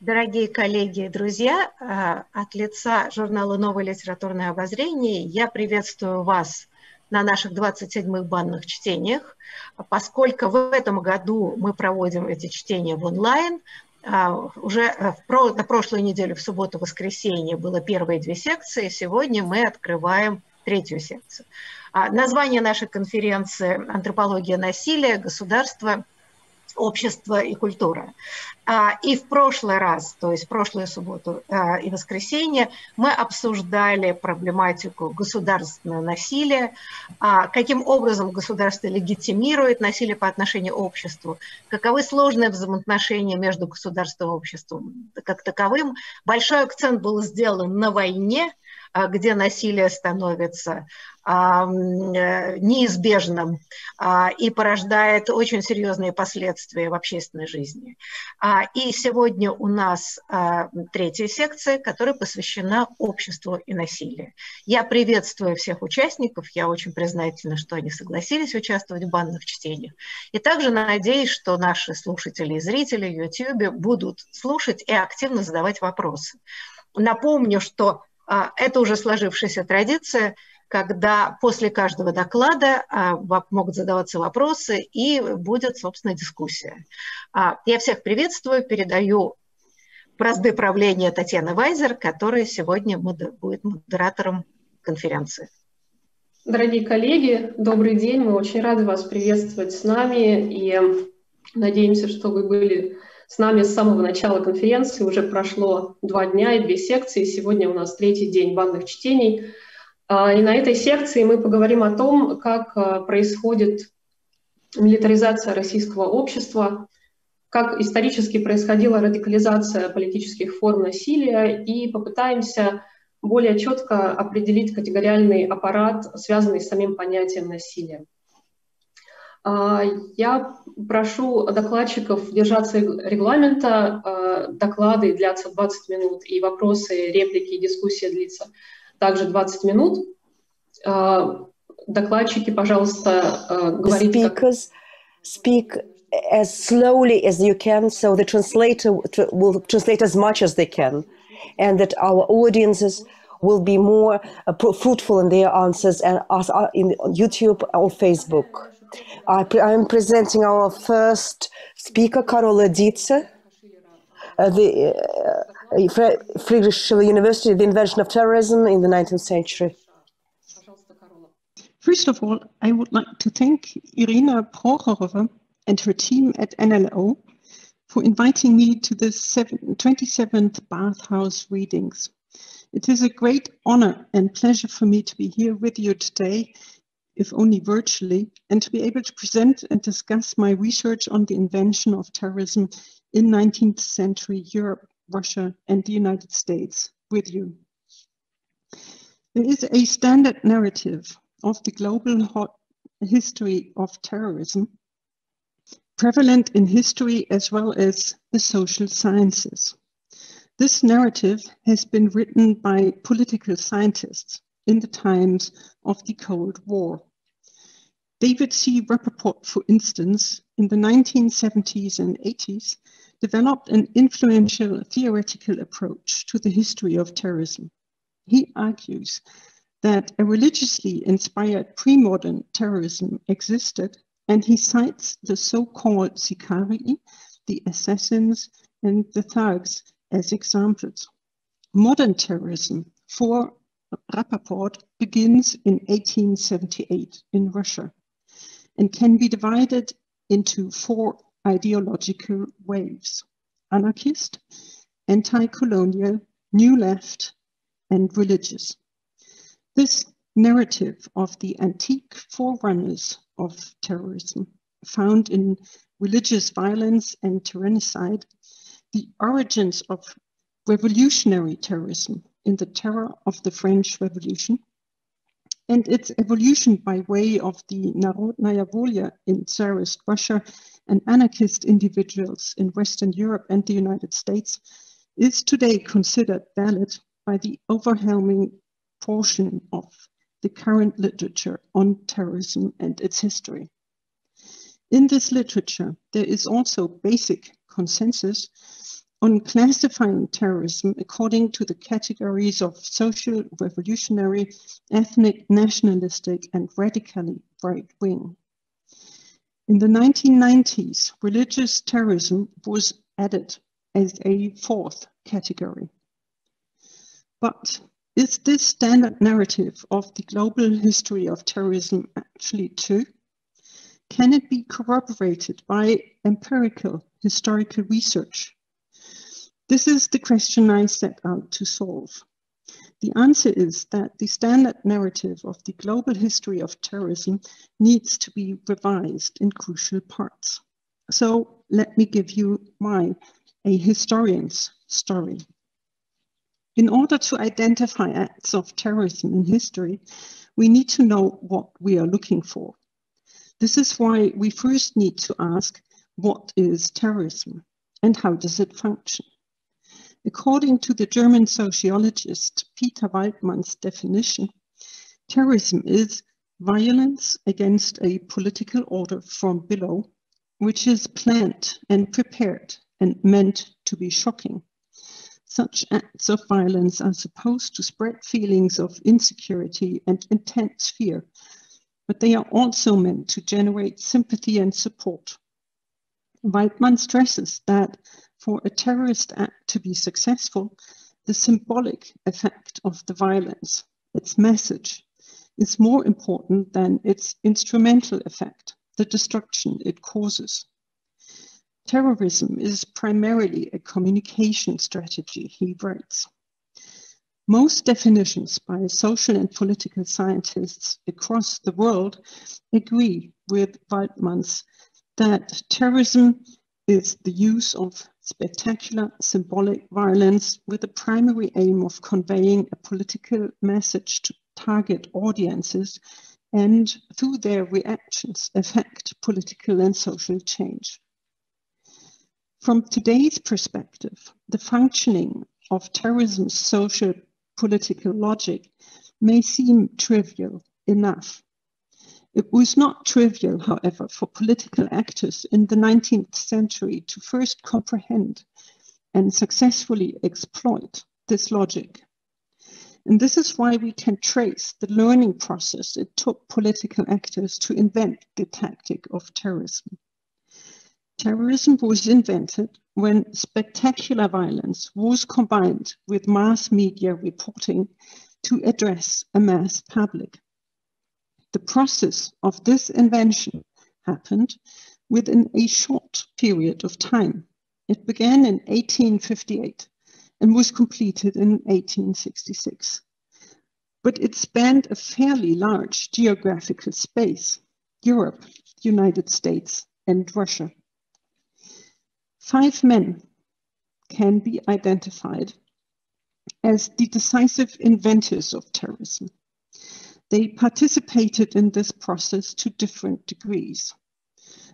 Дорогие коллеги и друзья, от лица журнала «Новое литературное обозрение» я приветствую вас на наших 27-х банных чтениях. Поскольку в этом году мы проводим эти чтения в онлайн, уже на прошлой неделе в субботу-воскресенье было первые две секции, сегодня мы открываем третью секцию. Название нашей конференции «Антропология насилия. Государство, общество и культура». И в прошлый раз, то есть прошлую субботу и воскресенье, мы обсуждали проблематику государственного насилия, каким образом государство легитимирует насилие по отношению к обществу, каковы сложные взаимоотношения между государством и обществом как таковым. Большой акцент был сделан на войне, где насилие становится неизбежным и порождает очень серьезные последствия в общественной жизни. И сегодня у нас третья секция, которая посвящена обществу и насилию. Я приветствую всех участников, я очень признательна, что они согласились участвовать в банных чтениях. И также надеюсь, что наши слушатели и зрители в YouTube будут слушать и активно задавать вопросы. Напомню, что это уже сложившаяся традиция, когда после каждого доклада могут задаваться вопросы и будет, собственно, дискуссия. Я всех приветствую, передаю бразды правления Татьяне Вайзер, которая сегодня будет модератором конференции. Дорогие коллеги, добрый день, мы очень рады вас приветствовать с нами и надеемся, что вы были с нами с самого начала конференции. Уже прошло 2 дня и 2 секции. Сегодня у нас 3-й день банных чтений. И на этой секции мы поговорим о том, как происходит милитаризация российского общества, как исторически происходила радикализация политических форм насилия, и попытаемся более четко определить категориальный аппарат, связанный с самим понятием насилия. Я прошу докладчиков держаться регламента. Доклады длятся 20 минут, и вопросы, реплики и дискуссия длится также 20 минут. Докладчики, пожалуйста, говорите. Speakers speak as slowly as you can, so the translator will translate as much as they can, and that our audiences will be more fruitful in their answers and us in YouTube or Facebook. I am presenting our first speaker, Carola Dietze, Friedrich-Schiller University, the invention of terrorism in the 19th century. First of all, I would like to thank Irina Prokhorova and her team at NLO for inviting me to the 27th Bathhouse Readings. It is a great honor and pleasure for me to be here with you today, if only virtually, and to be able to present and discuss my research on the invention of terrorism in 19th century Europe, Russia, and the United States with you. There is a standard narrative of the global history of terrorism, prevalent in history as well as the social sciences. This narrative has been written by political scientists in the times of the Cold War. David C. Rapoport, for instance, in the 1970s and 80s, developed an influential theoretical approach to the history of terrorism. He argues that a religiously inspired pre-modern terrorism existed, and he cites the so-called Sicarii, the assassins, and the thugs as examples. Modern terrorism, for Rapoport, begins in 1878 in Russia and can be divided into 4 ideological waves: anarchist, anti-colonial, new left, and religious. This narrative of the antique forerunners of terrorism, found in religious violence and tyrannicide, the origins of revolutionary terrorism in the terror of the French Revolution, and its evolution by way of the Narodnaya Volya in Tsarist Russia and anarchist individuals in Western Europe and the United States, is today considered valid by the overwhelming portion of the current literature on terrorism and its history. In this literature, there is also basic consensus on classifying terrorism according to the categories of social, revolutionary, ethnic, nationalistic, and radically right-wing. In the 1990s, religious terrorism was added as a fourth category. But is this standard narrative of the global history of terrorism actually true? Can it be corroborated by empirical historical research? This is the question I set out to solve. The answer is that the standard narrative of the global history of terrorism needs to be revised in crucial parts. So let me give you a historian's story. In order to identify acts of terrorism in history, we need to know what we are looking for. This is why we first need to ask, what is terrorism and how does it function? According to the German sociologist Peter Waldmann's definition, terrorism is violence against a political order from below, which is planned and prepared and meant to be shocking. Such acts of violence are supposed to spread feelings of insecurity and intense fear, but they are also meant to generate sympathy and support. Waldmann stresses that for a terrorist act to be successful, the symbolic effect of the violence, its message, is more important than its instrumental effect, the destruction it causes. Terrorism is primarily a communication strategy, he writes. Most definitions by social and political scientists across the world agree with Waldmann's that terrorism is the use of spectacular symbolic violence with the primary aim of conveying a political message to target audiences and, through their reactions, affect political and social change. From today's perspective, the functioning of terrorism's social political logic may seem trivial enough. It was not trivial, however, for political actors in the 19th century to first comprehend and successfully exploit this logic. And this is why we can trace the learning process it took political actors to invent the tactic of terrorism. Terrorism was invented when spectacular violence was combined with mass media reporting to address a mass public. The process of this invention happened within a short period of time. It began in 1858 and was completed in 1866. But it spanned a fairly large geographical space: Europe, the United States, and Russia. 5 men can be identified as the decisive inventors of terrorism. They participated in this process to different degrees.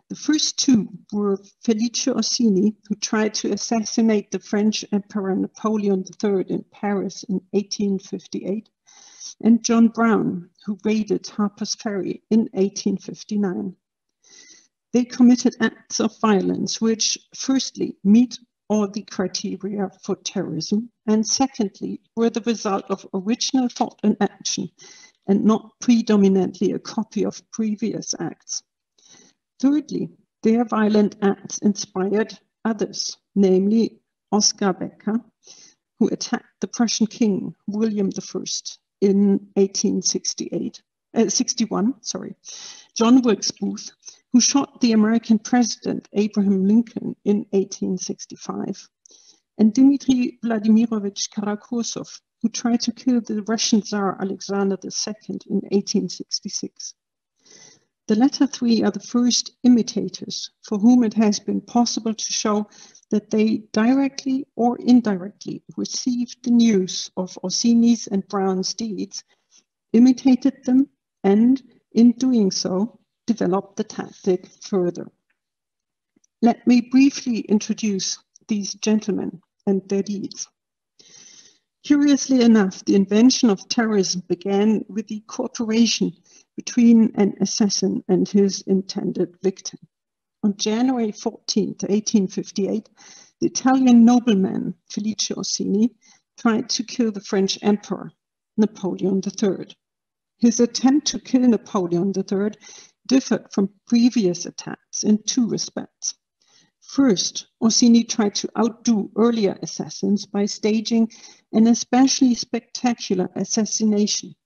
The first 2 were Felice Orsini, who tried to assassinate the French Emperor Napoleon III in Paris in 1858, and John Brown, who raided Harper's Ferry in 1859. They committed acts of violence which, firstly, meet all the criteria for terrorism, and secondly, were the result of original thought and action, and not predominantly a copy of previous acts. Thirdly, their violent acts inspired others, namely Oskar Becker, who attacked the Prussian king William I in 1861, John Wilkes Booth, who shot the American president Abraham Lincoln in 1865, and Dmitri Vladimirovich Karakozov, who tried to kill the Russian Tsar Alexander II in 1866. The latter 3 are the first imitators for whom it has been possible to show that they directly or indirectly received the news of Orsini's and Brown's deeds, imitated them, and, in doing so, developed the tactic further. Let me briefly introduce these gentlemen and their deeds. Curiously enough, the invention of terrorism began with the cooperation between an assassin and his intended victim. On January 14, 1858, The Italian nobleman Felice Orsini tried to kill the French emperor, Napoleon III. His attempt to kill Napoleon III differed from previous attacks in two respects. First, Orsini tried to outdo earlier assassins by staging an especially spectacular assassination.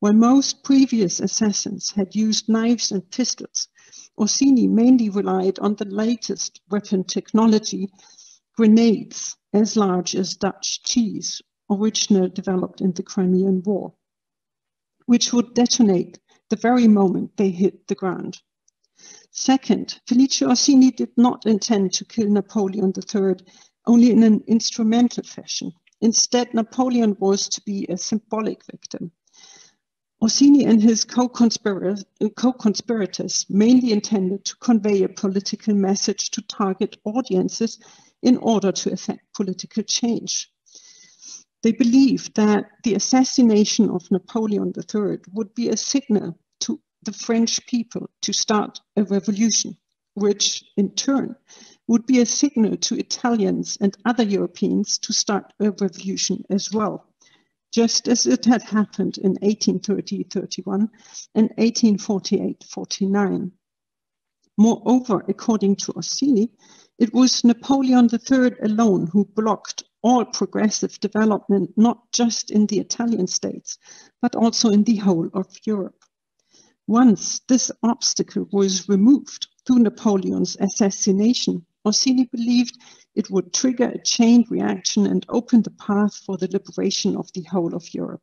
While most previous assassins had used knives and pistols, Orsini mainly relied on the latest weapon technology, grenades as large as Dutch cheese, originally developed in the Crimean War, which would detonate the very moment they hit the ground. Second, Felice Orsini did not intend to kill Napoleon III only in an instrumental fashion. Instead, Napoleon was to be a symbolic victim. Orsini and his co-conspirators mainly intended to convey a political message to target audiences in order to effect political change. They believed that the assassination of Napoleon III would be a signal to the French people to start a revolution, which in turn would be a signal to Italians and other Europeans to start a revolution as well, just as it had happened in 1830-31 and 1848-49. Moreover, according to Orsini, it was Napoleon III alone who blocked all progressive development, not just in the Italian states, but also in the whole of Europe. Once this obstacle was removed through Napoleon's assassination, Orsini believed it would trigger a chain reaction and open the path for the liberation of the whole of Europe.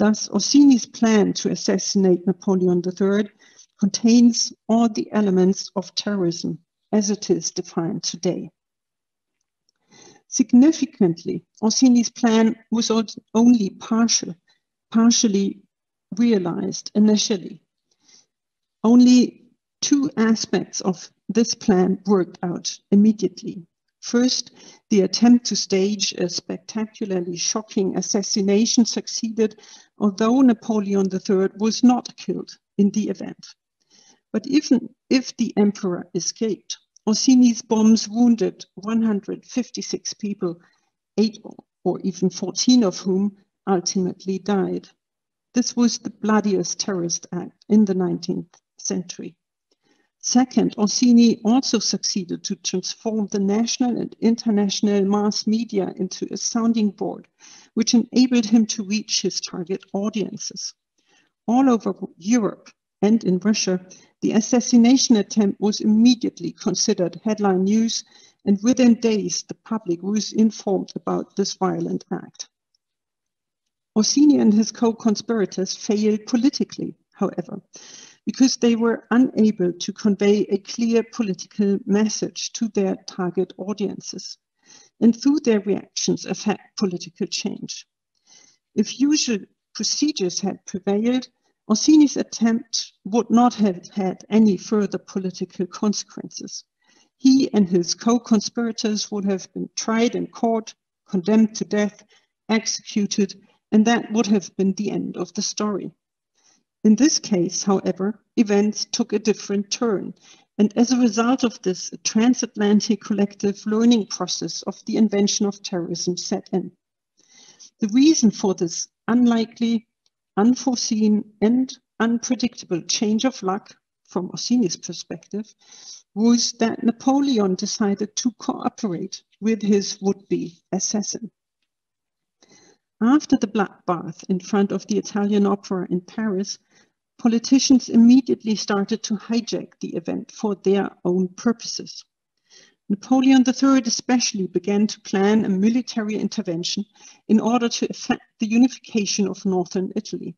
Thus, Orsini's plan to assassinate Napoleon III contains all the elements of terrorism as it is defined today. Significantly, Orsini's plan was only partially realized initially. Only two aspects of this plan worked out immediately. First, the attempt to stage a spectacularly shocking assassination succeeded, although Napoleon III was not killed in the event. But even if the emperor escaped, Orsini's bombs wounded 156 people, 8 or even 14 of whom ultimately died. This was the bloodiest terrorist act in the 19th century. Second, Orsini also succeeded to transform the national and international mass media into a sounding board, which enabled him to reach his target audiences. All over Europe and in Russia, the assassination attempt was immediately considered headline news, and within days, the public was informed about this violent act. Orsini and his co-conspirators failed politically, however, because they were unable to convey a clear political message to their target audiences, and through their reactions affect political change. If usual procedures had prevailed, Orsini's attempt would not have had any further political consequences. He and his co-conspirators would have been tried in court, condemned to death, executed, and that would have been the end of the story. In this case, however, events took a different turn, and as a result of this, a transatlantic collective learning process of the invention of terrorism set in. The reason for this unlikely, unforeseen, and unpredictable change of luck, from Orsini's perspective, was that Napoleon decided to cooperate with his would-be assassin. After the bloodbath in front of the Italian Opera in Paris, politicians immediately started to hijack the event for their own purposes. Napoleon III especially began to plan a military intervention in order to effect the unification of northern Italy.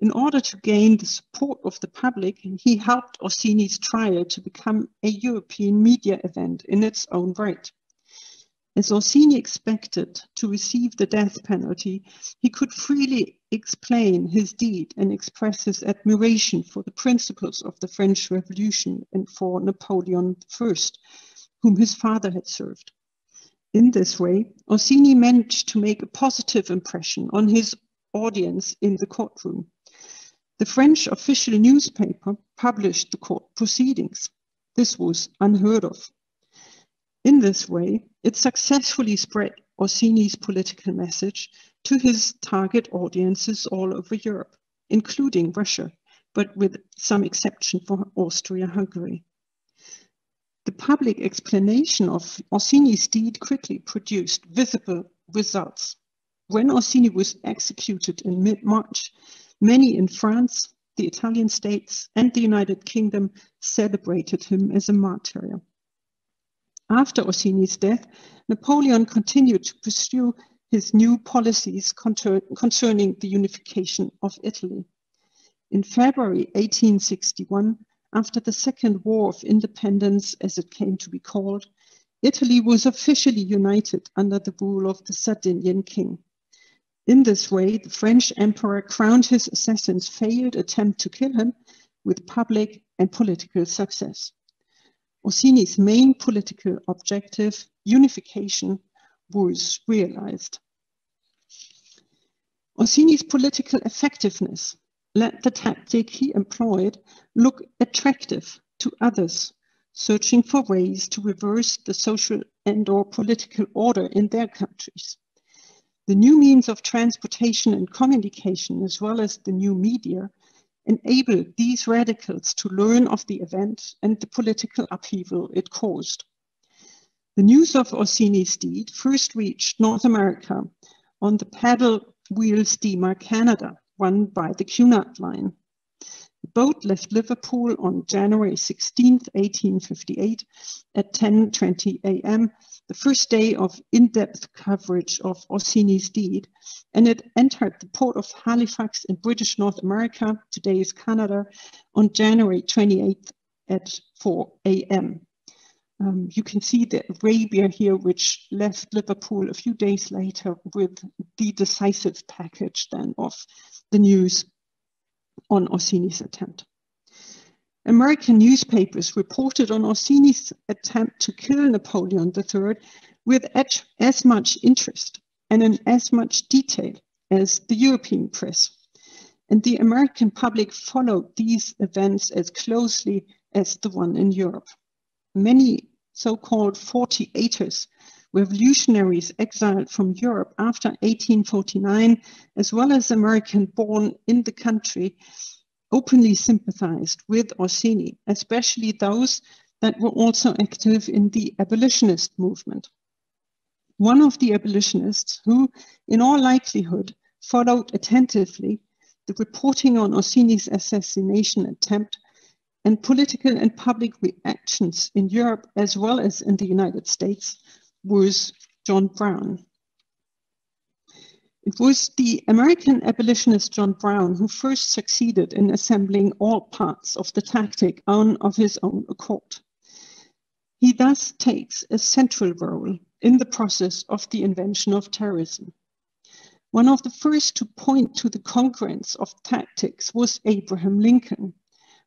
In order to gain the support of the public, he helped Orsini's trial to become a European media event in its own right. As Orsini expected to receive the death penalty, he could freely explain his deed and express his admiration for the principles of the French Revolution and for Napoleon I, whom his father had served. In this way, Orsini managed to make a positive impression on his audience in the courtroom. The French official newspaper published the court proceedings. This was unheard of. In this way, it successfully spread Orsini's political message to his target audiences all over Europe, including Russia, but with some exception for Austria-Hungary. The public explanation of Orsini's deed quickly produced visible results. When Orsini was executed in mid-March, many in France, the Italian states, and the United Kingdom celebrated him as a martyr. After Orsini's death, Napoleon continued to pursue his new policies concerning the unification of Italy. In February 1861, after the Second War of Independence, as it came to be called, Italy was officially united under the rule of the Sardinian king. In this way, the French emperor crowned his assassin's failed attempt to kill him with public and political success. Orsini's main political objective, unification, was realized. Orsini's political effectiveness let the tactic he employed look attractive to others, searching for ways to reverse the social and/or political order in their countries. The new means of transportation and communication, as well as the new media, enabled these radicals to learn of the event and the political upheaval it caused. The news of Orsini's deed first reached North America on the paddle-wheel steamer Canada, run by the Cunard Line. The boat left Liverpool on January 16, 1858 at 10:20 a.m., the first day of in-depth coverage of Orsini's deed, and it entered the port of Halifax in British North America, today's Canada, on January 28 at 4 a.m. You can see the Arabia here, which left Liverpool a few days later with the decisive package then of the news on Orsini's attempt. American newspapers reported on Orsini's attempt to kill Napoleon III with as much interest and in as much detail as the European press. And the American public followed these events as closely as the one in Europe. Many so-called 48ers, revolutionaries exiled from Europe after 1849, as well as Americans born in the country, openly sympathized with Orsini, especially those that were also active in the abolitionist movement. One of the abolitionists who, in all likelihood, followed attentively the reporting on Orsini's assassination attempt and political and public reactions in Europe as well as in the United States, was John Brown. It was the American abolitionist John Brown who first succeeded in assembling all parts of the tactic of his own accord. He thus takes a central role in the process of the invention of terrorism. One of the first to point to the congruence of tactics was Abraham Lincoln,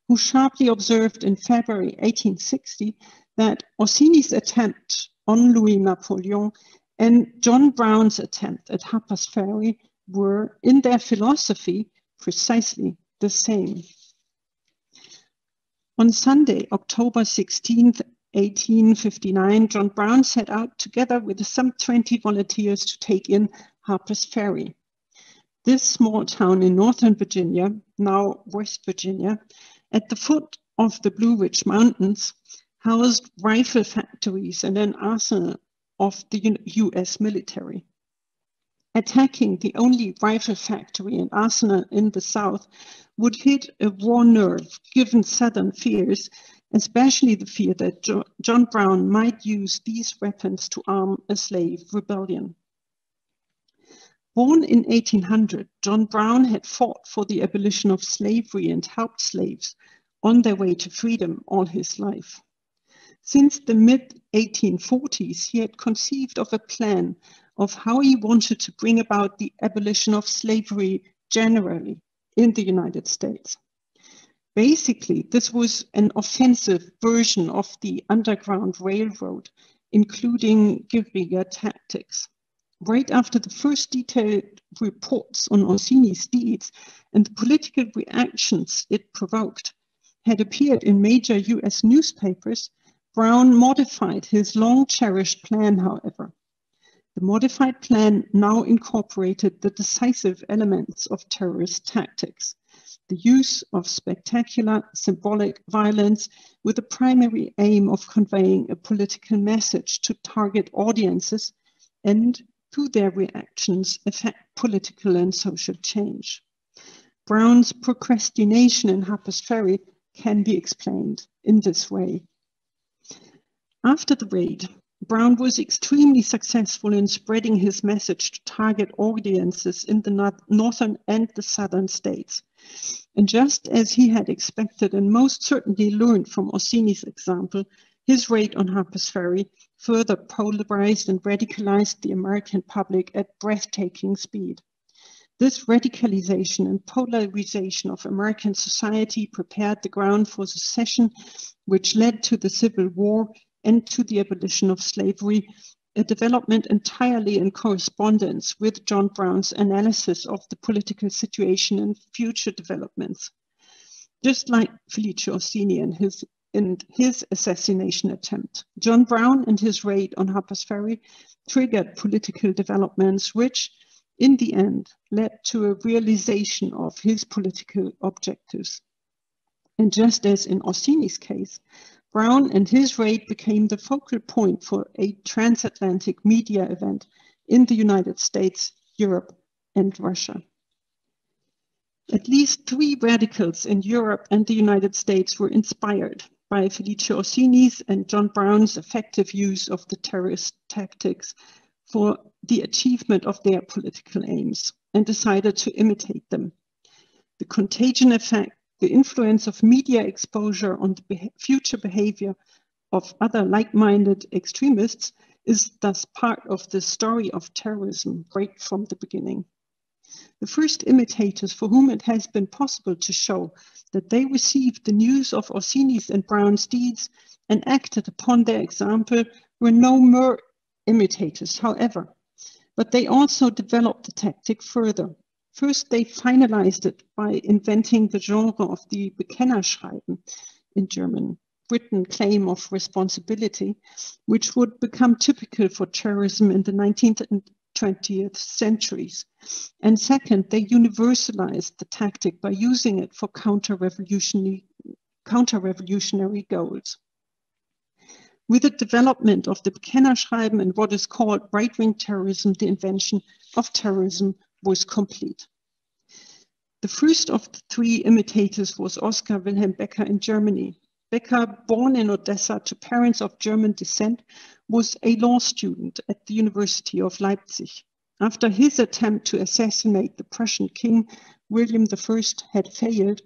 who sharply observed in February 1860 that Orsini's attempt on Louis Napoleon and John Brown's attempt at Harper's Ferry were, in their philosophy, precisely the same. On Sunday, October 16, 1859, John Brown set out together with some 20 volunteers to take in Harper's Ferry. This small town in northern Virginia, now West Virginia, at the foot of the Blue Ridge Mountains, housed rifle factories and an arsenal of the US military. Attacking the only rifle factory and arsenal in the South would hit a war nerve, given Southern fears, especially the fear that John Brown might use these weapons to arm a slave rebellion. Born in 1800, John Brown had fought for the abolition of slavery and helped slaves on their way to freedom all his life. Since the mid-1840s, he had conceived of a plan of how he wanted to bring about the abolition of slavery generally in the United States. Basically, this was an offensive version of the Underground Railroad, including guerrilla tactics. Right after the first detailed reports on Orsini's deeds and the political reactions it provoked had appeared in major US newspapers, Brown modified his long-cherished plan, however. The modified plan now incorporated the decisive elements of terrorist tactics, the use of spectacular symbolic violence with the primary aim of conveying a political message to target audiences and, through their reactions, affect political and social change. Brown's procrastination in Harper's Ferry can be explained in this way. After the raid, Brown was extremely successful in spreading his message to target audiences in the northern and the southern states. And just as he had expected and most certainly learned from Orsini's example, his raid on Harper's Ferry further polarized and radicalized the American public at breathtaking speed. This radicalization and polarization of American society prepared the ground for secession, which led to the Civil War and to the abolition of slavery, a development entirely in correspondence with John Brown's analysis of the political situation and future developments. Just like Felice Orsini and his assassination attempt, John Brown and his raid on Harper's Ferry triggered political developments which, in the end, led to a realization of his political objectives. And just as in Orsini's case, Brown and his raid became the focal point for a transatlantic media event in the United States, Europe, and Russia. At least three radicals in Europe and the United States were inspired by Felice Orsini's and John Brown's effective use of the terrorist tactics for the achievement of their political aims and decided to imitate them. The contagion effect, the influence of media exposure on the future behavior of other like-minded extremists is thus part of the story of terrorism right from the beginning. The first imitators for whom it has been possible to show that they received the news of Orsini's and Brown's deeds and acted upon their example were no mere imitators, however, but they also developed the tactic further. First, they finalized it by inventing the genre of the Bekennerschreiben, in German, written claim of responsibility, which would become typical for terrorism in the 19th and 20th centuries. And second, they universalized the tactic by using it for counter-revolutionary goals. With the development of the Bekennerschreiben and what is called right-wing terrorism, the invention of terrorism was complete. The first of the three imitators was Oskar Wilhelm Becker in Germany. Becker, born in Odessa to parents of German descent, was a law student at the University of Leipzig. After his attempt to assassinate the Prussian king, William I, had failed,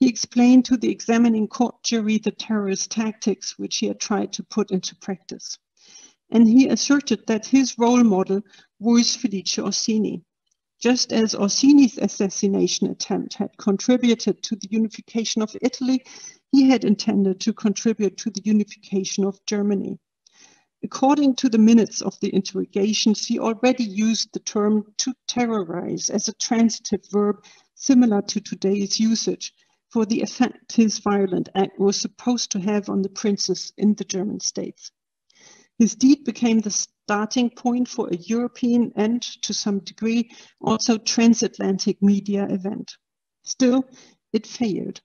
he explained to the examining court jury the terrorist tactics which he had tried to put into practice. And he asserted that his role model was Felice Orsini. Just as Orsini's assassination attempt had contributed to the unification of Italy, he had intended to contribute to the unification of Germany. According to the minutes of the interrogations, he already used the term to terrorize as a transitive verb similar to today's usage for the effect his violent act was supposed to have on the princes in the German states. His deed became the starting point for a European and, to some degree, also transatlantic media event. Still, it failed.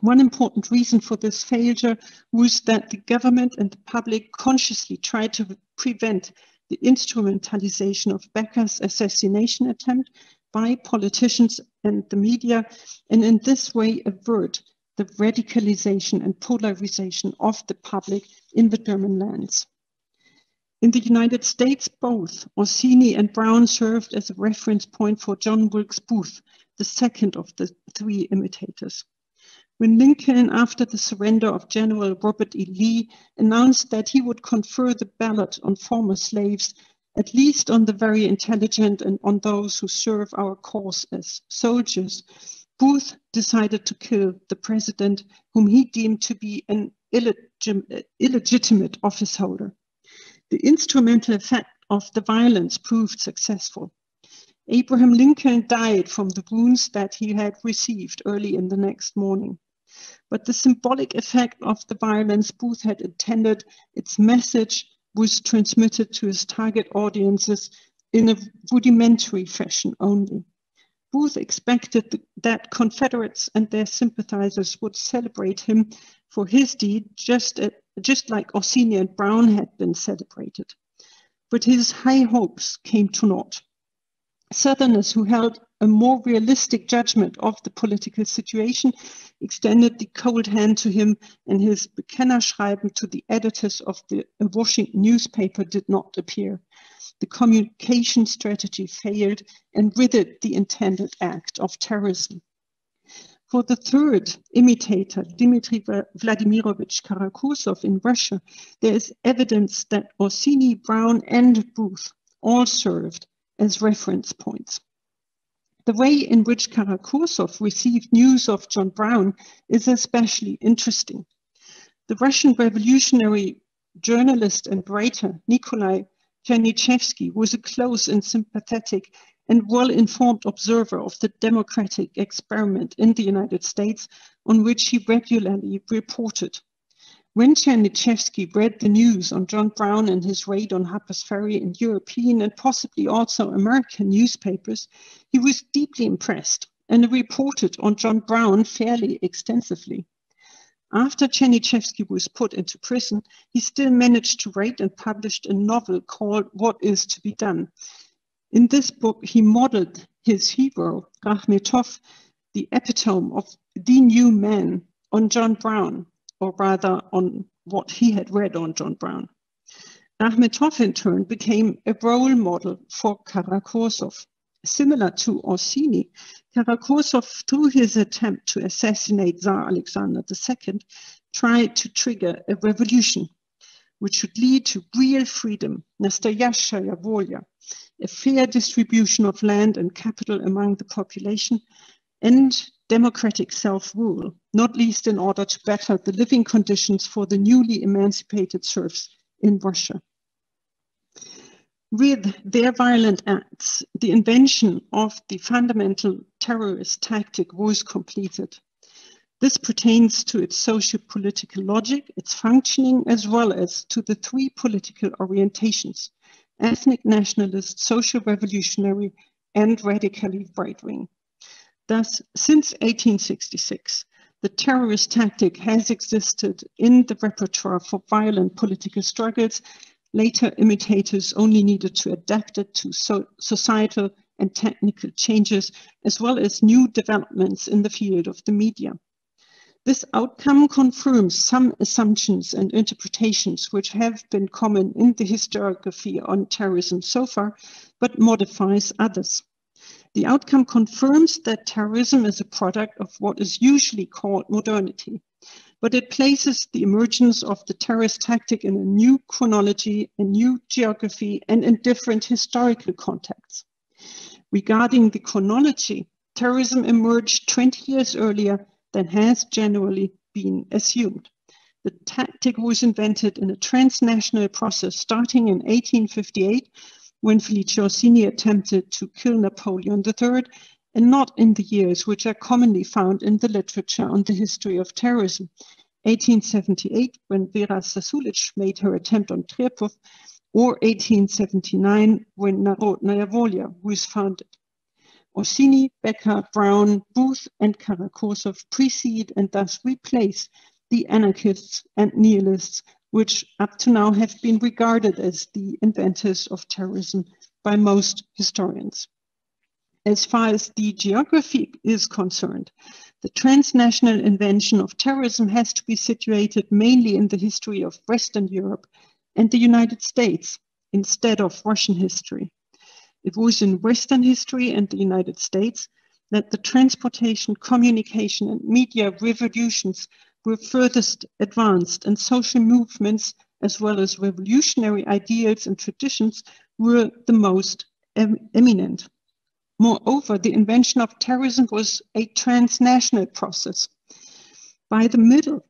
One important reason for this failure was that the government and the public consciously tried to prevent the instrumentalization of Becker's assassination attempt by politicians and the media, and in this way avert the radicalization and polarization of the public in the German lands. In the United States, both Orsini and Brown served as a reference point for John Wilkes Booth, the second of the three imitators. When Lincoln, after the surrender of General Robert E. Lee, announced that he would confer the ballot on former slaves, at least on the very intelligent and on those who serve our cause as soldiers, Booth decided to kill the president, whom he deemed to be an illegitimate office holder. The instrumental effect of the violence proved successful. Abraham Lincoln died from the wounds that he had received early in the next morning. But the symbolic effect of the violence Booth had intended, its message was transmitted to his target audiences in a rudimentary fashion only. Booth expected that Confederates and their sympathizers would celebrate him for his deed, just like Orsini and Brown had been celebrated. But his high hopes came to naught. Southerners who held a more realistic judgment of the political situation extended the cold hand to him, and his Bekennerschreiben to the editors of the Washington newspaper did not appear. The communication strategy failed, and with it the intended act of terrorism. For the third imitator, Dmitri Vladimirovich Karakozov in Russia, there is evidence that Orsini, Brown, and Booth all served as reference points. The way in which Karakozov received news of John Brown is especially interesting. The Russian revolutionary journalist and writer Nikolai Chernyshevsky was a close and sympathetic and well-informed observer of the democratic experiment in the United States, on which he regularly reported. When Chernyshevsky read the news on John Brown and his raid on Harper's Ferry in European and possibly also American newspapers, he was deeply impressed and reported on John Brown fairly extensively. After Chernyshevsky was put into prison, he still managed to write and published a novel called What Is to Be Done. In this book, he modeled his hero, Rachmetov, the epitome of the new man, on John Brown, or rather on what he had read on John Brown. Rachmetov, in turn, became a role model for Karakozov. Similar to Orsini, Karakozov, through his attempt to assassinate Tsar Alexander II, tried to trigger a revolution, which should lead to real freedom, Narodnaya Volya, a fair distribution of land and capital among the population, and democratic self-rule, not least in order to better the living conditions for the newly emancipated serfs in Russia. With their violent acts, the invention of the fundamental terrorist tactic was completed. This pertains to its socio-political logic, its functioning, as well as to the three political orientations: ethnic nationalist, social revolutionary, and radically right-wing. Thus, since 1866, the terrorist tactic has existed in the repertoire for violent political struggles. Later imitators only needed to adapt it to societal and technical changes, as well as new developments in the field of the media. This outcome confirms some assumptions and interpretations which have been common in the historiography on terrorism so far, but modifies others. The outcome confirms that terrorism is a product of what is usually called modernity, but it places the emergence of the terrorist tactic in a new chronology, a new geography, and in different historical contexts. Regarding the chronology, terrorism emerged 20 years earlier than has generally been assumed. The tactic was invented in a transnational process starting in 1858, when Felice Orsini attempted to kill Napoleon III, and not in the years which are commonly found in the literature on the history of terrorism: 1878, when Vera Sasulich made her attempt on Trepov, or 1879, when Narodnaya Volya was founded. Orsini, Becker, Brown, Booth, and Karakozov precede and thus replace the anarchists and nihilists, which up to now have been regarded as the inventors of terrorism by most historians. As far as the geography is concerned, the transnational invention of terrorism has to be situated mainly in the history of Western Europe and the United States, instead of Russian history. It was in Western history and the United States that the transportation, communication, and media revolutions were furthest advanced, and social movements, as well as revolutionary ideals and traditions, were the most eminent. Moreover, the invention of terrorism was a transnational process. By the middle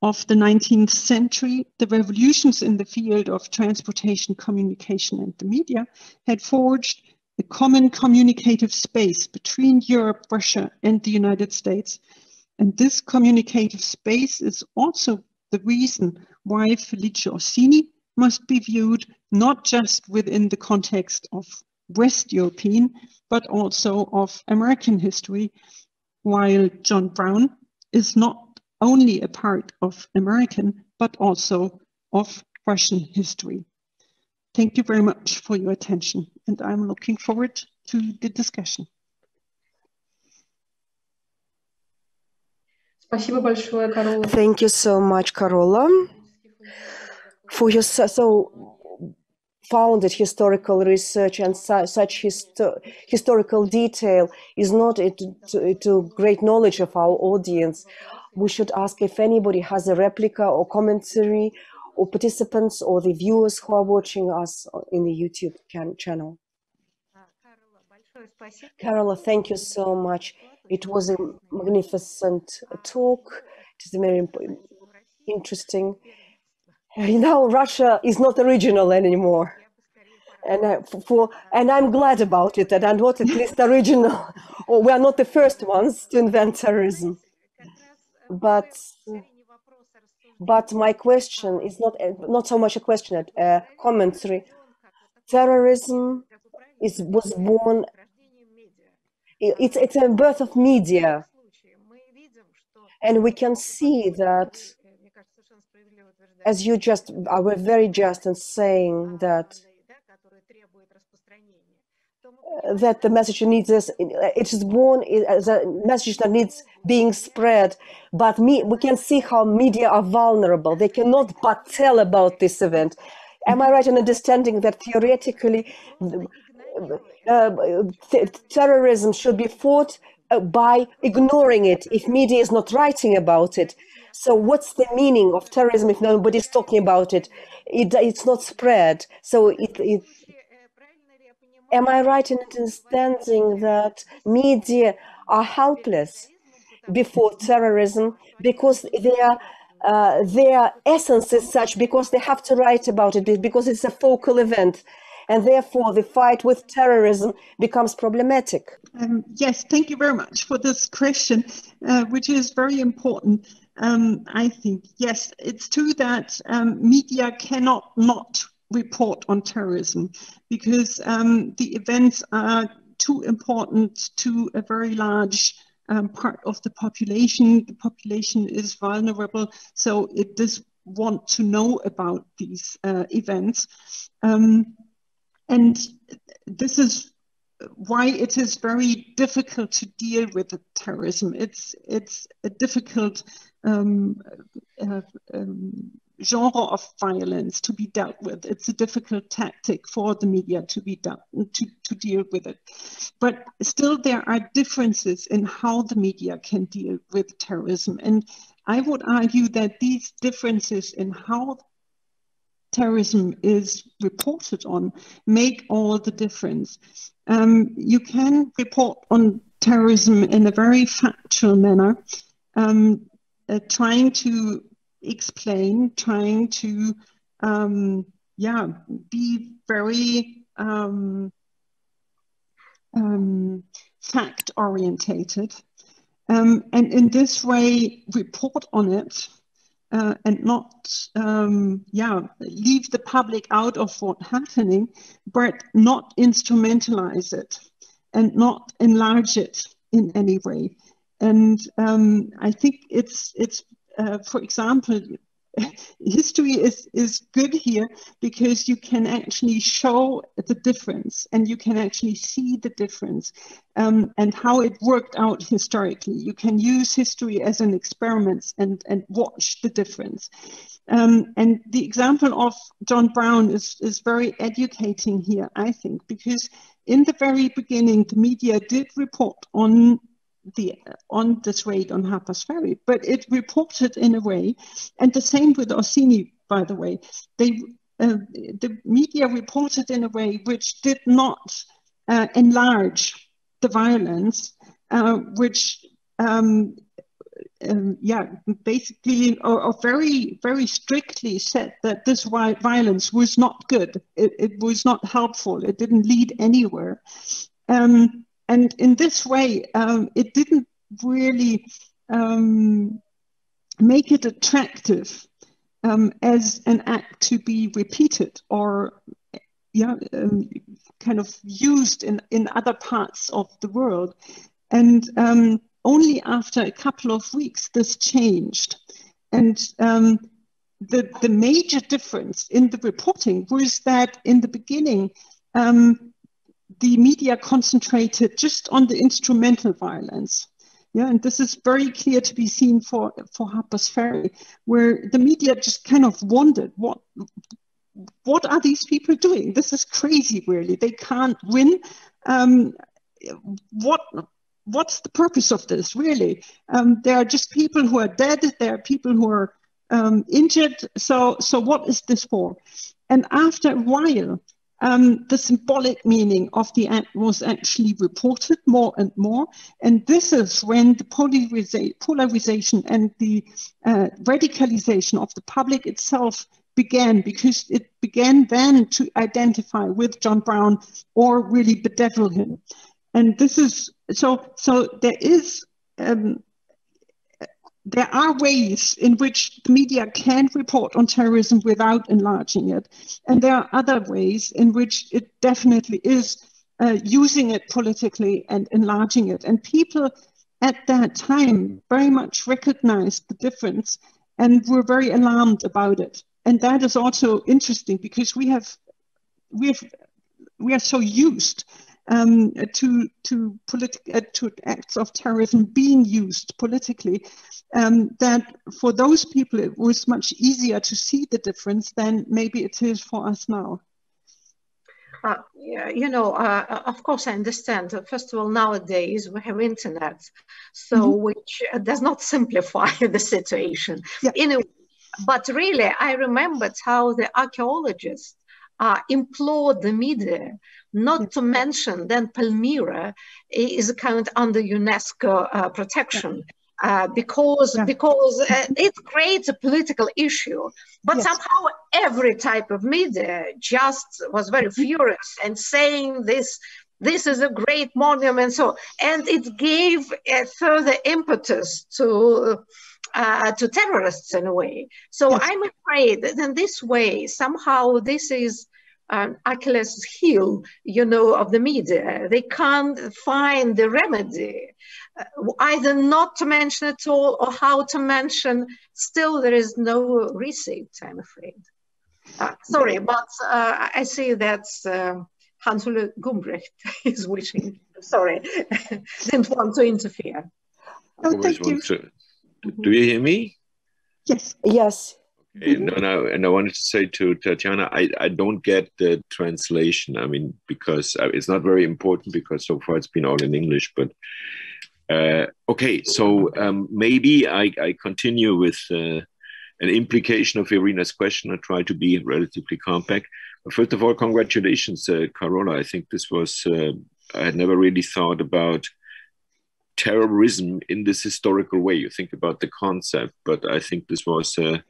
of the 19th century, the revolutions in the field of transportation, communication, and the media had forged a common communicative space between Europe, Russia, and the United States, And this communicative space is also the reason why Felice Orsini must be viewed not just within the context of West European, but also of American history, while John Brown is not only a part of American, but also of Russian history. Thank you very much for your attention, and I'm looking forward to the discussion. Thank you so much, Carola, for your so founded historical research, and such historical detail is not to great knowledge of our audience. We should ask if anybody has a replica or commentary, or participants or the viewers who are watching us in the YouTube channel. Carola, thank you so much. It was a magnificent talk. It is very interesting. You know, Russia is not original anymore, and I'm glad about it. That I'm not at least original, or we are not the first ones to invent terrorism. But my question is not so much a question, a commentary. Terrorism was born. It's a birth of media, and we can see that, as you just were very just in saying that the message needs this. It is born as a message that needs being spread. But we can see how media are vulnerable. They cannot but tell about this event. Am I right in understanding that theoretically? Terrorism should be fought by ignoring it if media is not writing about it. So what's the meaning of terrorism if nobody's talking about it? It's not spread. So am I right in understanding that media are helpless before terrorism because their essence is such, because they have to write about it, because it's a focal event? And therefore, the fight with terrorism becomes problematic. Yes, thank you very much for this question, which is very important. I think, yes, it's true that media cannot not report on terrorism because the events are too important to a very large part of the population. The population is vulnerable, so it does want to know about these events. And this is why it is very difficult to deal with terrorism. It's a difficult genre of violence to be dealt with. It's a difficult tactic for the media to deal with it. But still there are differences in how the media can deal with terrorism. And I would argue that these differences in how terrorism is reported on make all the difference. You can report on terrorism in a very factual manner, trying to explain, trying to be very fact orientated, and in this way report on it. And not leave the public out of what's happening, but not instrumentalize it and not enlarge it in any way. And I think it's for example, history is good here because you can actually show the difference and you can actually see the difference and how it worked out historically. You can use history as an experiment and watch the difference. And the example of John Brown is very educating here, I think, because in the very beginning, the media did report on this raid on Harper's Ferry, but it reported in a way, and the same with Orsini, by the way, the media reported in a way which did not enlarge the violence, which basically or very, very strictly said that this violence was not good, it was not helpful, it didn't lead anywhere. And in this way, it didn't really make it attractive as an act to be repeated or kind of used in other parts of the world. And only after a couple of weeks, this changed. And the major difference in the reporting was that in the beginning, the media concentrated just on the instrumental violence. Yeah, and this is very clear to be seen for Harper's Ferry, where the media just kind of wondered, what are these people doing? This is crazy, really. They can't win. What's the purpose of this, really? There are just people who are dead. There are people who are injured. So what is this for? And after a while, the symbolic meaning of the act was actually reported more and more, and this is when the polarization and the radicalization of the public itself began, because it began then to identify with John Brown or really bedevil him. And this is so there is there are ways in which the media can report on terrorism without enlarging it. And there are other ways in which it definitely is using it politically and enlarging it. And people at that time very much recognized the difference and were very alarmed about it. And that is also interesting because we are so used to acts of terrorism being used politically, that for those people it was much easier to see the difference than maybe it is for us now. Of course I understand. First of all, nowadays we have internet, so which does not simplify the situation. Yeah. But really, I remembered how the archaeologists implored the media not to mention then Palmyra is currently under UNESCO protection because it creates a political issue. But somehow every type of media just was very furious and saying this is a great monument. So, and it gave a further impetus to terrorists in a way. So I'm afraid that in this way, somehow this is Achilles' heel, of the media. They can't find the remedy, either not to mention at all or how to mention. Still, there is no receipt, I'm afraid. Sorry, but I see that Hans-Hulu Gumbrecht is wishing. Sorry, didn't want to interfere. Oh, thank you. Do you hear me? Yes. Yes. Okay. And I wanted to say to Tatiana, I don't get the translation. I mean, because it's not very important because so far it's been all in English. But okay, so maybe I continue with an implication of Irina's question. I try to be relatively compact. But first of all, congratulations, Carola. I think this was, I had never really thought about terrorism in this historical way. You think about the concept, but I think this was a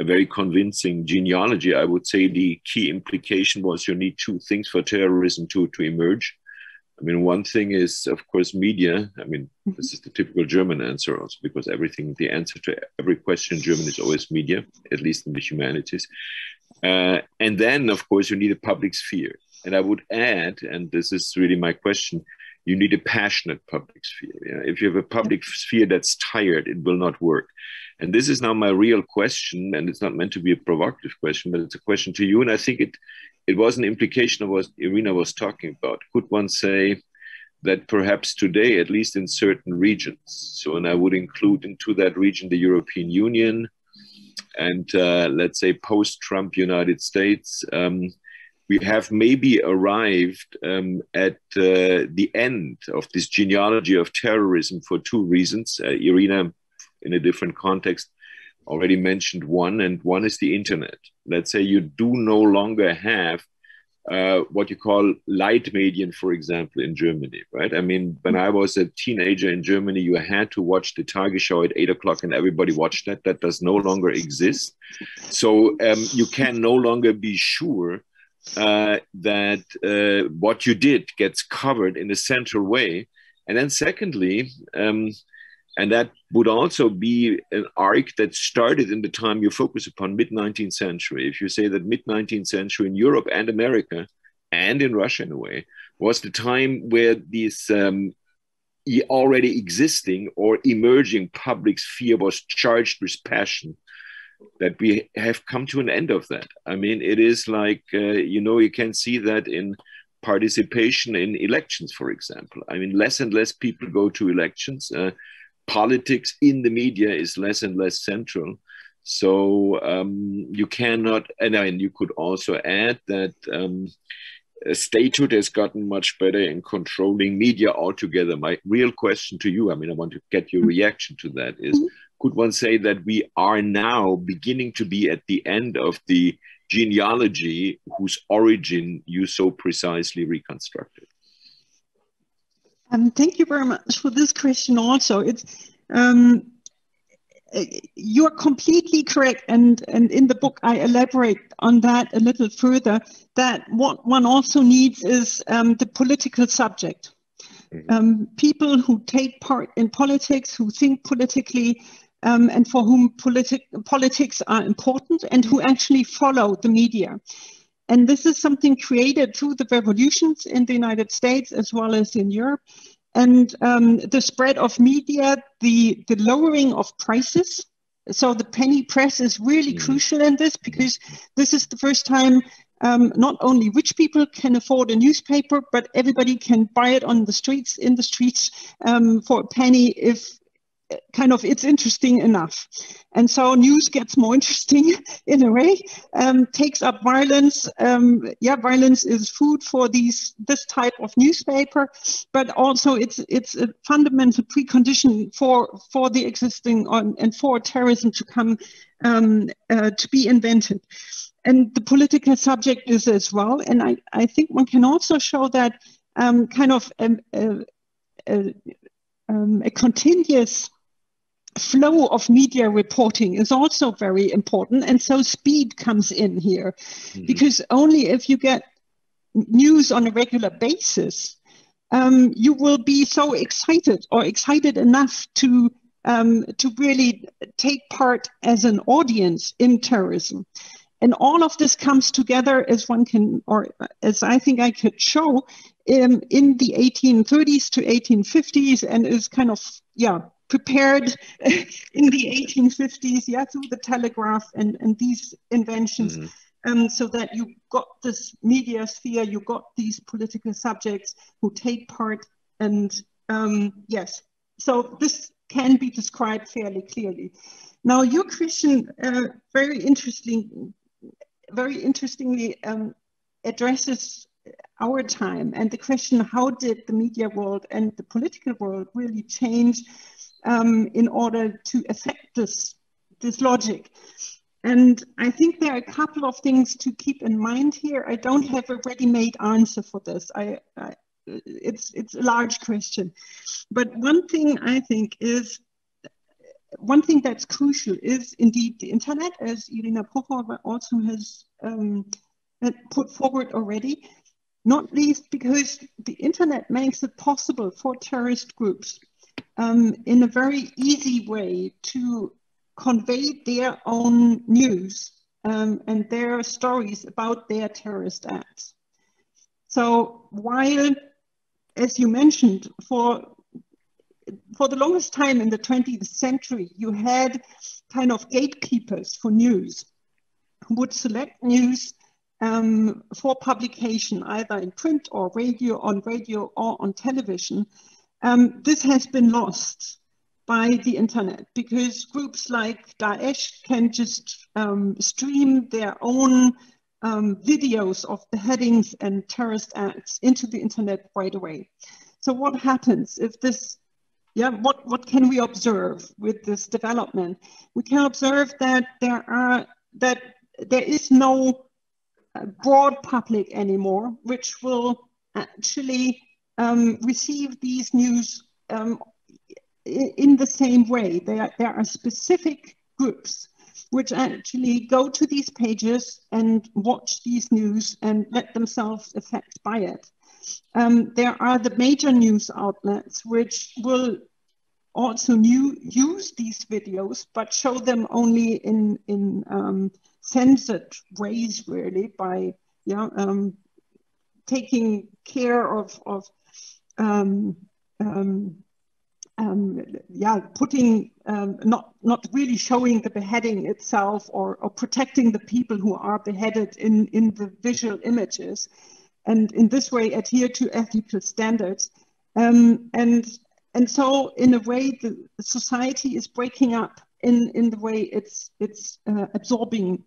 very convincing genealogy. I would say the key implication was you need two things for terrorism to emerge. I mean, one thing is, of course, media. I mean, this is the typical German answer also, because the answer to every question in German is always media, at least in the humanities. And then, of course, you need a public sphere. And I would add, and this is really my question, you need a passionate public sphere. You know, if you have a public sphere that's tired, it will not work. And this is now my real question, and it's not meant to be a provocative question, but it's a question to you. And I think it was an implication of what Irina was talking about. Could one say that perhaps today, at least in certain regions, so, and I would include into that region the European Union and let's say post-Trump United States, we have maybe arrived at the end of this genealogy of terrorism for two reasons. Irina, in a different context, already mentioned one, and one is the internet. Let's say you do no longer have what you call Leitmedien, for example, in Germany, right? I mean, when I was a teenager in Germany, you had to watch the Tagesschau at 8 o'clock and everybody watched that. That does no longer exist. So you can no longer be sure that what you did gets covered in a central way. And then secondly, And that would also be an arc that started in the time you focus upon, mid-19th century. If you say that mid-19th century in Europe and America, and in Russia in a way, was the time where this already existing or emerging public sphere was charged with passion, that we have come to an end of that. I mean, it is like, you know, you can see that in participation in elections, for example. I mean, less and less people go to elections. Politics in the media is less and less central. So you cannot, and you could also add that statehood has gotten much better in controlling media altogether. My real question to you, I mean, I want to get your reaction to that is, could one say that we are now beginning to be at the end of the genealogy whose origin you so precisely reconstructed? Thank you very much for this question also. It's, you're completely correct, and in the book I elaborate on that a little further, that what one also needs is the political subject. Mm-hmm. People who take part in politics, who think politically, and for whom politics are important, and who actually follow the media. And this is something created through the revolutions in the United States as well as in Europe. And the spread of media, the lowering of prices. So the penny press is really crucial in this, because this is the first time not only rich people can afford a newspaper, but everybody can buy it on the streets, for a penny if kind of it's interesting enough. And so news gets more interesting in a way, takes up violence. Yeah, violence is food for this type of newspaper, but also it's a fundamental precondition for the existing and for terrorism to come to be invented. And the political subject is as well. And I think one can also show that kind of a continuous flow of media reporting is also very important, and so speed comes in here, because only if you get news on a regular basis you will be so excited or excited enough to really take part as an audience in terrorism. And all of this comes together, as one can, or as I think I could show, in the 1830s to 1850s, and is kind of, yeah, prepared in the 1850s, yeah, through the telegraph and these inventions, so that you got this media sphere, you got these political subjects who take part, and yes, so this can be described fairly clearly. Now, your question very interestingly addresses our time, and the question, how did the media world and the political world really change in order to affect this logic? And I think there are a couple of things to keep in mind here. I don't have a ready-made answer for this. It's a large question. But one thing I think is, one thing that's crucial is indeed the internet, as Irina Pochova also has put forward already, not least because the internet makes it possible for terrorist groups in a very easy way to convey their own news and their stories about their terrorist acts. So while, as you mentioned, for the longest time in the 20th century, you had kind of gatekeepers for news who would select news for publication, either in print or radio or on television. This has been lost by the internet, because groups like Daesh can just stream their own videos of the headings and terrorist acts into the internet right away. So what happens if this, yeah, what can we observe with this development? We can observe that there is no broad public anymore, which will actually receive these news in the same way. There are specific groups which actually go to these pages and watch these news and let themselves affect by it. There are the major news outlets which will also use these videos, but show them only in censored ways, really, by taking care of putting not really showing the beheading itself or protecting the people who are beheaded in the visual images, and in this way adhere to ethical standards. And so in a way the society is breaking up in the way it's absorbing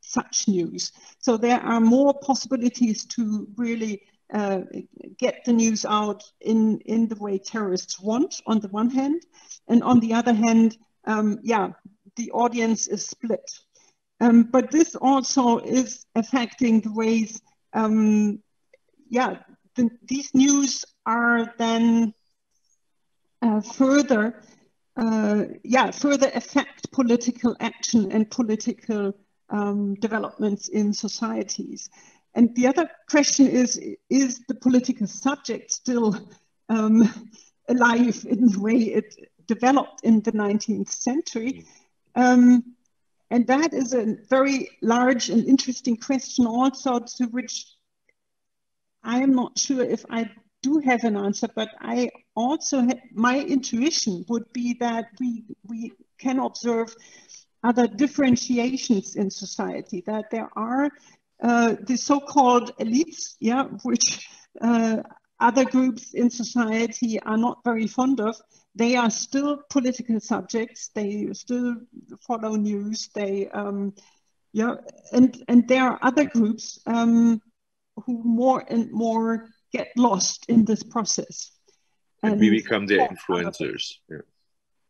such news. So there are more possibilities to really get the news out in the way terrorists want, on the one hand, and on the other hand, the audience is split. But this also is affecting the ways, these news are then further affect political action and political developments in societies. And the other question is the political subject still alive in the way it developed in the 19th century? And that is a very large and interesting question also, to which I am not sure if I do have an answer, but I also my intuition would be that we can observe other differentiations in society, that there are the so-called elites, which other groups in society are not very fond of. They are still political subjects. They still follow news. They, and there are other groups who more and more get lost in this process. And we become their influencers.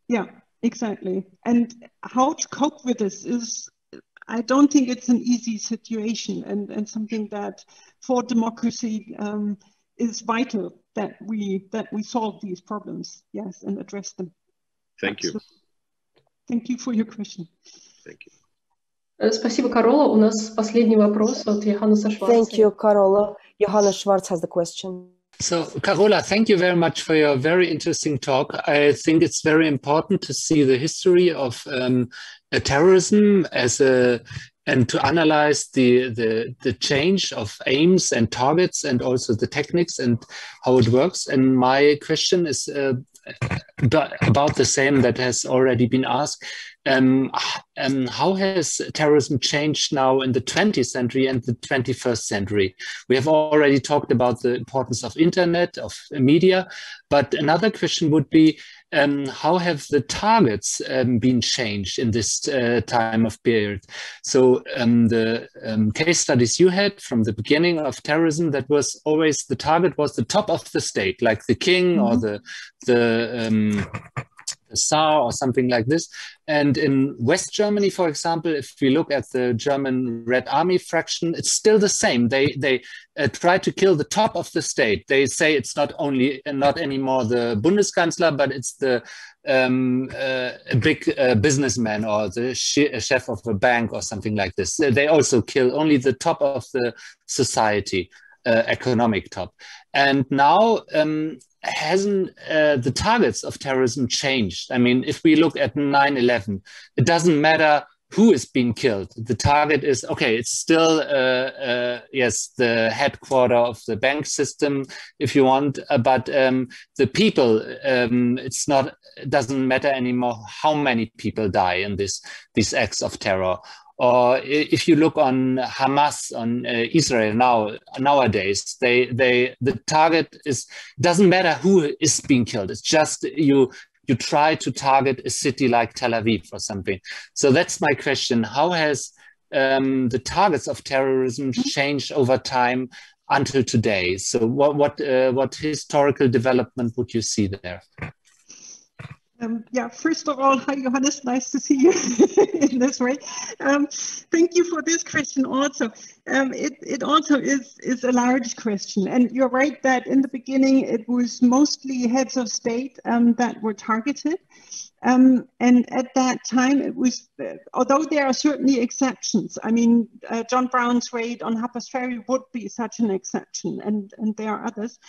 Yeah, exactly. And how to cope with this is, I don't think it's an easy situation, and something that for democracy is vital that we solve these problems, yes, and address them. Thank you. Thank you for your question. Thank you. Спасибо, Carola. У нас последний вопрос от Johannes Schwarz. Thank you, Carola. Johannes Schwarz has the question. So, Carola, thank you very much for your very interesting talk. I think it's very important to see the history of terrorism and to analyze the change of aims and targets, and also the techniques and how it works. And my question is about the same that has already been asked. How has terrorism changed now in the 20th century and the 21st century? We have already talked about the importance of internet, of media, but another question would be, how have the targets been changed in this time of period? So the case studies you had from the beginning of terrorism, that was always the target was the top of the state, like the king or the Tsar or something like this. And in West Germany, for example, if we look at the German Red Army Faction, it's still the same. They try to kill the top of the state. They say it's not anymore the Bundeskanzler, but it's the big businessman or the chef of a bank or something like this. They also kill only the top of the society, economic top. And now, hasn't the targets of terrorism changed? I mean, if we look at 9/11, it doesn't matter who is being killed. The target is, okay, it's still, the headquarter of the bank system, if you want, but the people, it doesn't matter anymore how many people die in these acts of terror. Or if you look on Hamas, on Israel nowadays, the target is, doesn't matter who is being killed. It's just you try to target a city like Tel Aviv or something. So that's my question: how has the targets of terrorism changed over time until today? So what historical development would you see there? First of all, hi Johannes, nice to see you in this way. Thank you for this question also. It also is a large question, and you're right that in the beginning it was mostly heads of state that were targeted. And at that time it was, although there are certainly exceptions, I mean, John Brown's raid on Harper's Ferry would be such an exception, and there are others.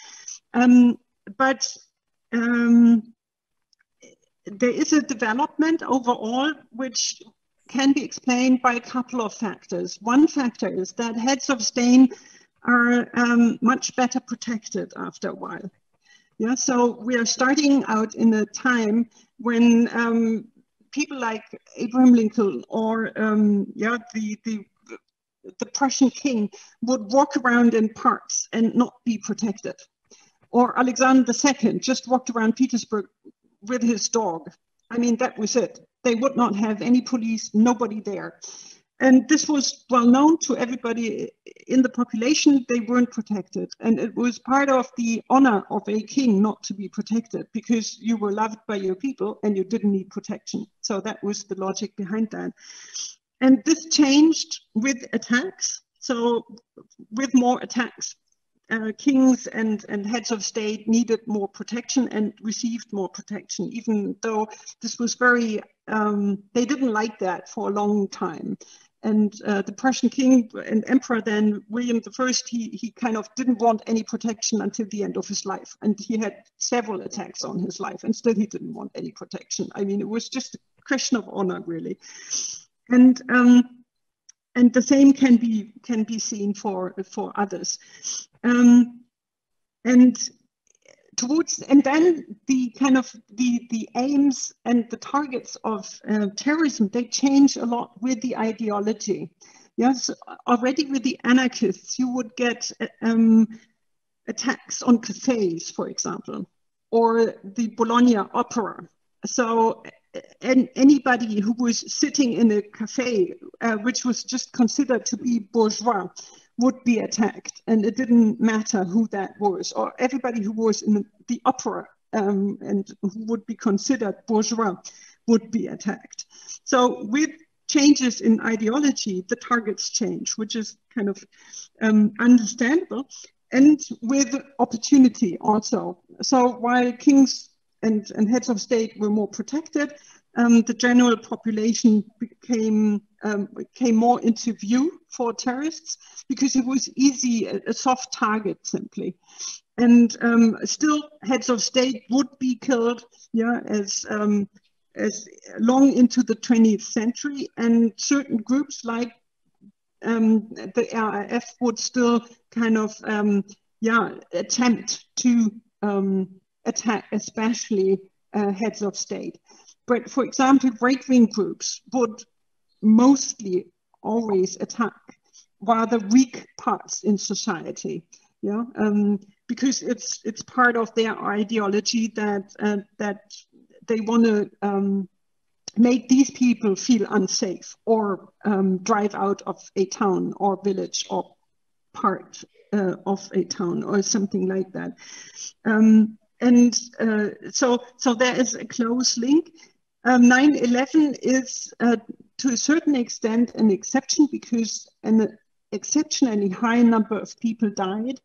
there is a development overall which can be explained by a couple of factors. One factor is that heads of state are much better protected after a while. Yeah, so we are starting out in a time when people like Abraham Lincoln or the Prussian king would walk around in parks and not be protected. Or Alexander II just walked around Petersburg with his dog. I mean, that was it. They would not have any police, nobody there. And this was well known to everybody in the population. They weren't protected. And it was part of the honor of a king not to be protected because you were loved by your people and you didn't need protection. So that was the logic behind that. And this changed with attacks. So with more attacks, kings and heads of state needed more protection and received more protection, even though this was very, they didn't like that for a long time. And the Prussian king and emperor then, William I, he kind of didn't want any protection until the end of his life. And he had several attacks on his life and still he didn't want any protection. I mean, it was just a question of honor, really. And the same can be seen for others. And then the kind of the aims and the targets of terrorism, they change a lot with the ideology. Yes, already with the anarchists, you would get attacks on cafes, for example, or the Bologna Opera. So. And anybody who was sitting in a cafe, which was just considered to be bourgeois, would be attacked. And it didn't matter who that was, or everybody who was in the opera and who would be considered bourgeois would be attacked. So with changes in ideology, the targets change, which is kind of understandable. And with opportunity also. So while kings and heads of state were more protected, the general population came more into view for terrorists because it was easy, a soft target simply. And still heads of state would be killed, yeah, as long into the 20th century, and certain groups like the RAF would still kind of attempt to attack, especially heads of state. But for example, right-wing groups would mostly always attack rather weak parts in society, yeah, because it's part of their ideology that that they want to make these people feel unsafe or drive out of a town or village or part of a town or something like that. So there is a close link. 9/11 is to a certain extent an exception because an exceptionally high number of people died.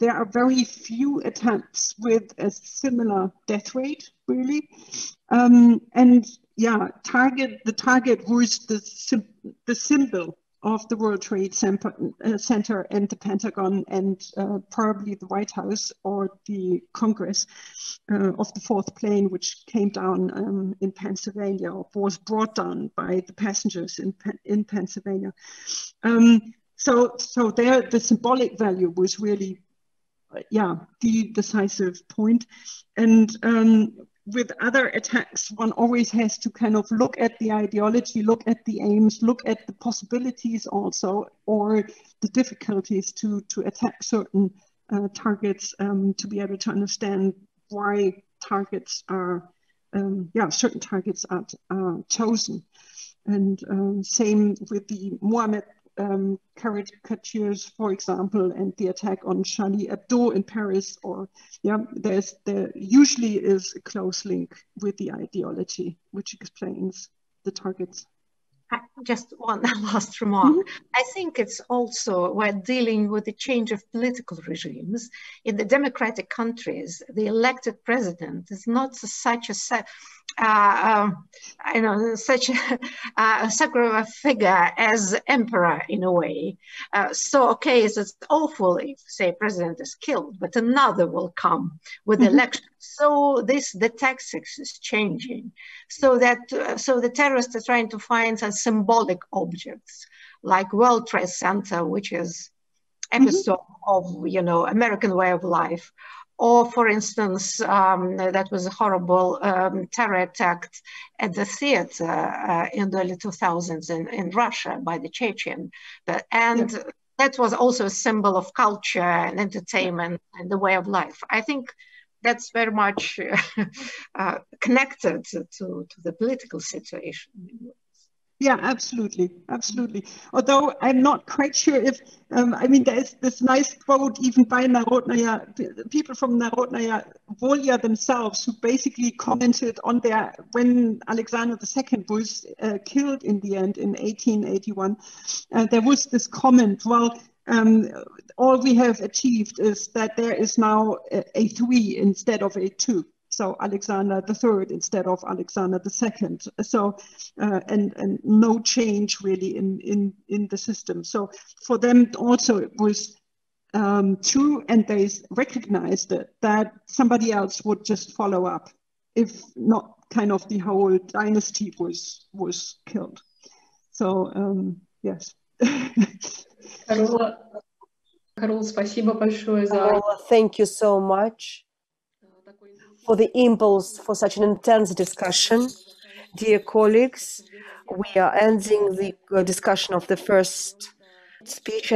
There are very few attempts with a similar death rate, really. The target was the symbol of the World Trade Center and the Pentagon and probably the White House or the Congress of the fourth plane, which came down in Pennsylvania or was brought down by the passengers in Pennsylvania. So there the symbolic value was really, the decisive point. And with other attacks, one always has to kind of look at the ideology, look at the aims, look at the possibilities also, or the difficulties to attack certain targets to be able to understand why targets are, certain targets are chosen. And same with the Mohammed caricatures, for example, and the attack on Charlie Hebdo in Paris, or there usually is a close link with the ideology, which explains the targets. Just one last remark. Mm-hmm. I think it's also when dealing with the change of political regimes in the democratic countries, the elected president is not such a sacred figure as emperor in a way. It's awful if, say, president is killed, but another will come with mm-hmm. election So the tactics is changing, so the terrorists are trying to find some symbolic objects like World Trade Center, which is episode of, you know, American way of life, or for instance, that was a horrible terror attack at the theater in the early 2000s in Russia by the Chechen, and that was also a symbol of culture and entertainment and the way of life. I think that's very much connected to the political situation. Yeah, absolutely, absolutely. Although I'm not quite sure if, I mean, there's this nice quote even by Narodnaya, people from Narodnaya Volya themselves, who basically commented on their, when Alexander II was killed in the end in 1881, there was this comment, well, all we have achieved is that there is now a 3 instead of a 2. So Alexander III instead of Alexander II. So, and no change really in the system. So for them also it was true, and they recognized it, that somebody else would just follow up if not kind of the whole dynasty was killed. So, yes. Carola, спасибо большое за... Thank you so much for the impulse for such an intense discussion. Dear colleagues, we are ending the discussion of the first speech.